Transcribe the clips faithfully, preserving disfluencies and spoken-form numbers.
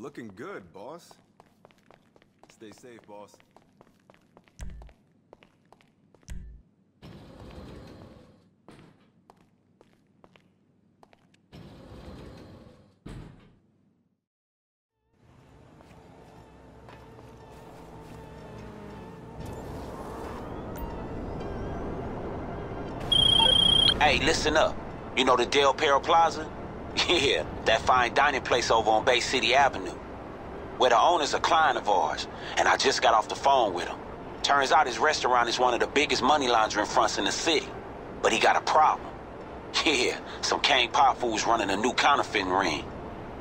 Looking good, boss. Stay safe, boss. Hey, listen up. You know the Del Perro Plaza? Yeah, that fine dining place over on Bay City Avenue. Where the owner's a client of ours, and I just got off the phone with him. Turns out his restaurant is one of the biggest money laundering fronts in the city. But he got a problem. Yeah, some Kang Pot fools running a new counterfeiting ring.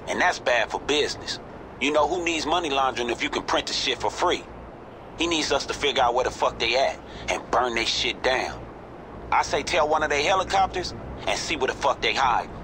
And that's bad for business. You know, who needs money laundering if you can print the shit for free? He needs us to figure out where the fuck they at and burn they shit down. I say tell one of their helicopters and see where the fuck they hide.